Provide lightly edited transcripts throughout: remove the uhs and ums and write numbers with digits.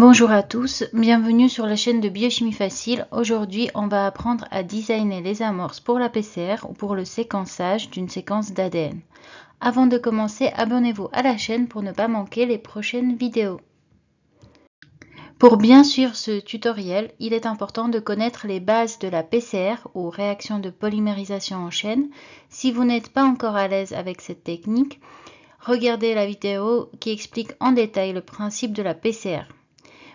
Bonjour à tous, bienvenue sur la chaîne de Biochimie Facile. Aujourd'hui, on va apprendre à designer les amorces pour la PCR ou pour le séquençage d'une séquence d'ADN. Avant de commencer, abonnez-vous à la chaîne pour ne pas manquer les prochaines vidéos. Pour bien suivre ce tutoriel, il est important de connaître les bases de la PCR ou réaction de polymérisation en chaîne. Si vous n'êtes pas encore à l'aise avec cette technique, regardez la vidéo qui explique en détail le principe de la PCR.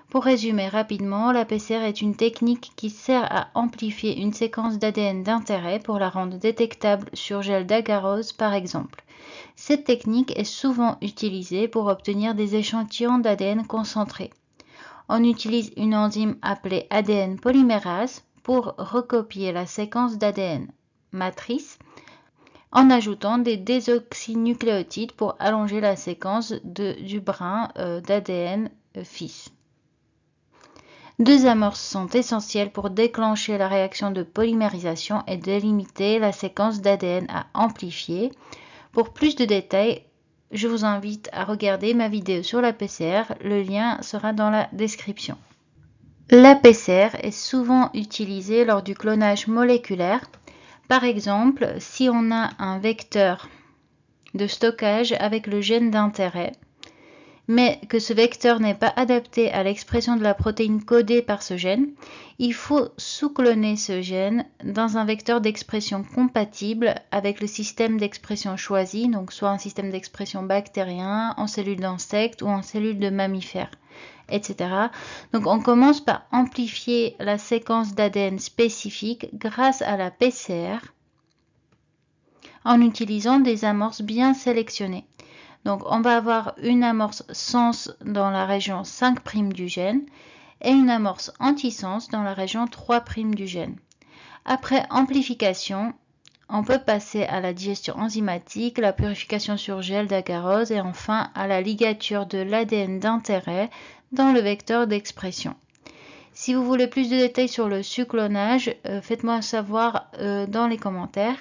Pour résumer rapidement, la PCR est une technique qui sert à amplifier une séquence d'ADN d'intérêt pour la rendre détectable sur gel d'agarose par exemple. Cette technique est souvent utilisée pour obtenir des échantillons d'ADN concentrés. On utilise une enzyme appelée ADN polymérase pour recopier la séquence d'ADN matrice en ajoutant des désoxynucléotides pour allonger la séquence du brin d'ADN fils. Deux amorces sont essentielles pour déclencher la réaction de polymérisation et délimiter la séquence d'ADN à amplifier. Pour plus de détails, je vous invite à regarder ma vidéo sur la PCR, le lien sera dans la description. La PCR est souvent utilisée lors du clonage moléculaire. Par exemple, si on a un vecteur de stockage avec le gène d'intérêt, mais que ce vecteur n'est pas adapté à l'expression de la protéine codée par ce gène, il faut sous-cloner ce gène dans un vecteur d'expression compatible avec le système d'expression choisi, donc soit un système d'expression bactérien, en cellule d'insectes ou en cellule de mammifères, etc. Donc on commence par amplifier la séquence d'ADN spécifique grâce à la PCR en utilisant des amorces bien sélectionnées. Donc on va avoir une amorce sens dans la région 5' du gène et une amorce antisens dans la région 3' du gène. Après amplification, on peut passer à la digestion enzymatique, la purification sur gel d'agarose et enfin à la ligature de l'ADN d'intérêt dans le vecteur d'expression. Si vous voulez plus de détails sur le suclonage, faites-moi savoir dans les commentaires.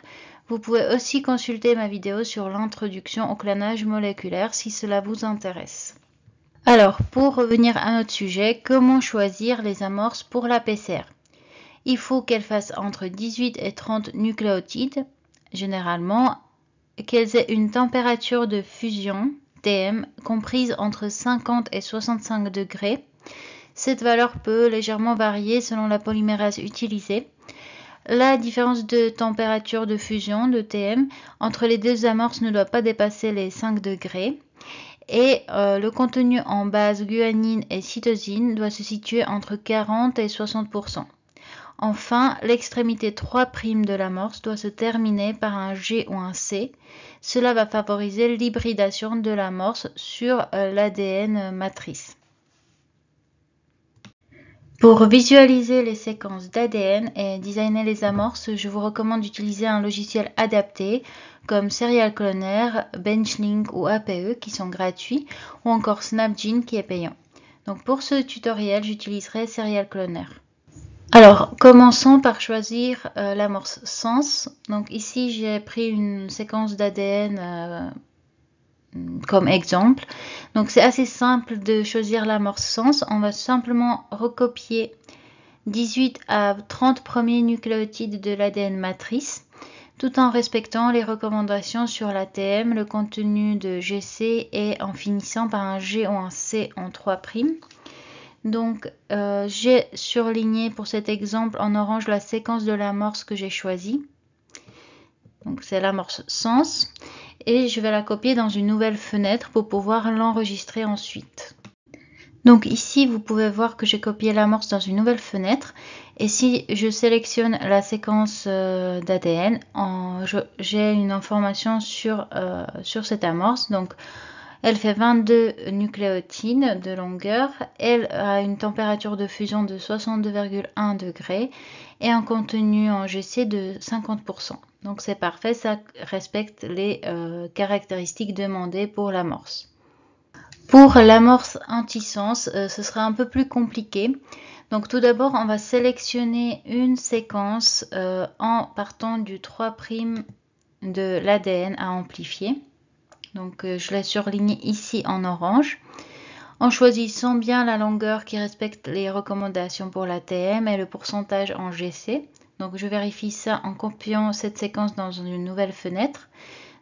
Vous pouvez aussi consulter ma vidéo sur l'introduction au clonage moléculaire si cela vous intéresse. Alors, pour revenir à notre sujet, comment choisir les amorces pour la PCR? Il faut qu'elles fassent entre 18 et 30 nucléotides, généralement, qu'elles aient une température de fusion, TM, comprise entre 50 et 65 degrés. Cette valeur peut légèrement varier selon la polymérase utilisée. La différence de température de fusion, de TM, entre les deux amorces ne doit pas dépasser les 5 degrés. Et le contenu en base guanine et cytosine doit se situer entre 40 et 60%. Enfin, l'extrémité 3' de l'amorce doit se terminer par un G ou un C. Cela va favoriser l'hybridation de l'amorce sur l'ADN matrice. Pour visualiser les séquences d'ADN et designer les amorces, je vous recommande d'utiliser un logiciel adapté comme Serial Cloner, Benchling ou APE qui sont gratuits ou encore SnapGene qui est payant. Donc pour ce tutoriel, j'utiliserai Serial Cloner. Alors commençons par choisir l'amorce sens. Donc ici j'ai pris une séquence d'ADN comme exemple. Donc c'est assez simple de choisir l'amorce sens. On va simplement recopier 18 à 30 premiers nucléotides de l'ADN matrice tout en respectant les recommandations sur la TM, le contenu de GC et en finissant par un G ou un C en 3'. Donc j'ai surligné pour cet exemple en orange la séquence de l'amorce que j'ai choisie. Donc c'est l'amorce sens. Et je vais la copier dans une nouvelle fenêtre pour pouvoir l'enregistrer ensuite. Donc ici, vous pouvez voir que j'ai copié l'amorce dans une nouvelle fenêtre. Et si je sélectionne la séquence d'ADN, j'ai une information sur cette amorce. Donc, elle fait 22 nucléotides de longueur. Elle a une température de fusion de 62,1 degrés et un contenu en GC de 50%. Donc c'est parfait, ça respecte les caractéristiques demandées pour l'amorce. Pour l'amorce antisens, ce sera un peu plus compliqué. Donc tout d'abord, on va sélectionner une séquence en partant du 3' de l'ADN à amplifier. Donc je la surligne ici en orange. en choisissant bien la longueur qui respecte les recommandations pour l'ATM et le pourcentage en GC. Donc je vérifie ça en copiant cette séquence dans une nouvelle fenêtre.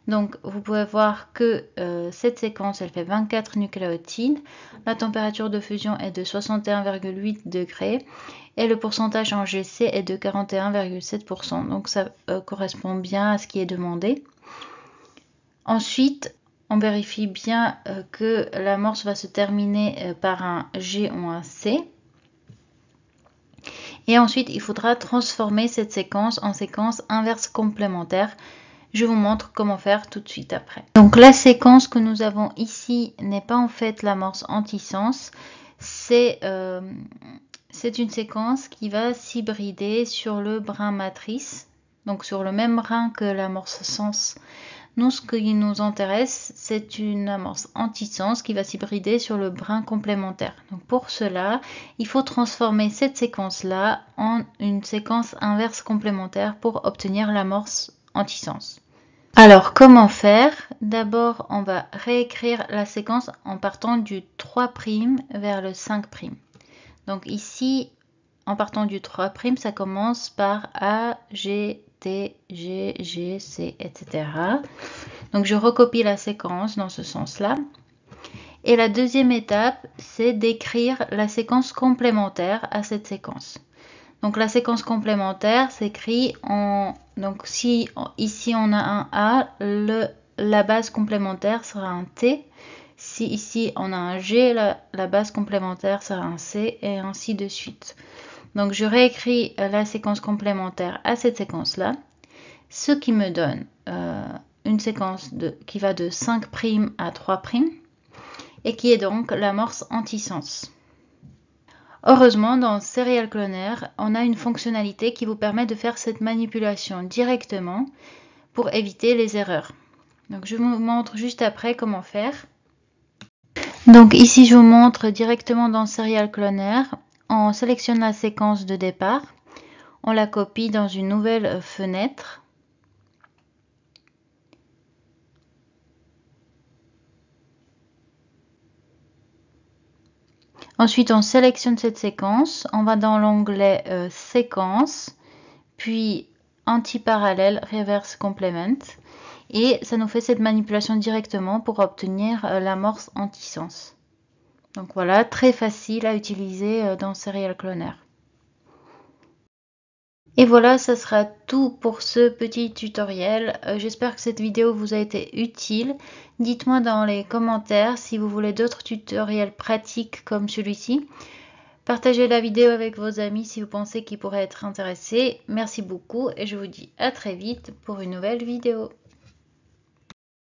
Donc vous pouvez voir que cette séquence elle fait 24 nucléotides, la température de fusion est de 61,8 degrés et le pourcentage en GC est de 41,7%. Donc ça correspond bien à ce qui est demandé. Ensuite, on vérifie bien que l'amorce va se terminer par un G ou un C. Et ensuite, il faudra transformer cette séquence en séquence inverse complémentaire. Je vous montre comment faire tout de suite après. Donc la séquence que nous avons ici n'est pas en fait l'amorce antisens. C'est une séquence qui va s'hybrider sur le brin matrice, donc sur le même brin que l'amorce sens. Nous, ce qui nous intéresse, c'est une amorce antisens qui va s'hybrider sur le brin complémentaire. Donc pour cela, il faut transformer cette séquence-là en une séquence inverse complémentaire pour obtenir l'amorce antisens. Alors comment faire? D'abord, on va réécrire la séquence en partant du 3' vers le 5'. Donc ici, en partant du 3', ça commence par A, G, T, G, G, C, etc. Donc je recopie la séquence dans ce sens-là. Et la deuxième étape, c'est d'écrire la séquence complémentaire à cette séquence. Donc la séquence complémentaire s'écrit en... Donc si ici on a un A, la base complémentaire sera un T. Si ici on a un G, la base complémentaire sera un C et ainsi de suite. Donc je réécris la séquence complémentaire à cette séquence-là, ce qui me donne une séquence qui va de 5' à 3' et qui est donc l'amorce antisens. Heureusement, dans Serial Cloner, on a une fonctionnalité qui vous permet de faire cette manipulation directement pour éviter les erreurs. Donc je vous montre juste après comment faire. Donc ici je vous montre directement dans Serial Cloner. On sélectionne la séquence de départ, on la copie dans une nouvelle fenêtre. Ensuite, on sélectionne cette séquence, on va dans l'onglet Séquence, puis Anti-parallèle, Reverse Complement, et ça nous fait cette manipulation directement pour obtenir l'amorce antisens. Donc voilà, très facile à utiliser dans Serial Cloner. Et voilà, ça sera tout pour ce petit tutoriel. J'espère que cette vidéo vous a été utile. Dites-moi dans les commentaires si vous voulez d'autres tutoriels pratiques comme celui-ci. Partagez la vidéo avec vos amis si vous pensez qu'ils pourraient être intéressés. Merci beaucoup et je vous dis à très vite pour une nouvelle vidéo.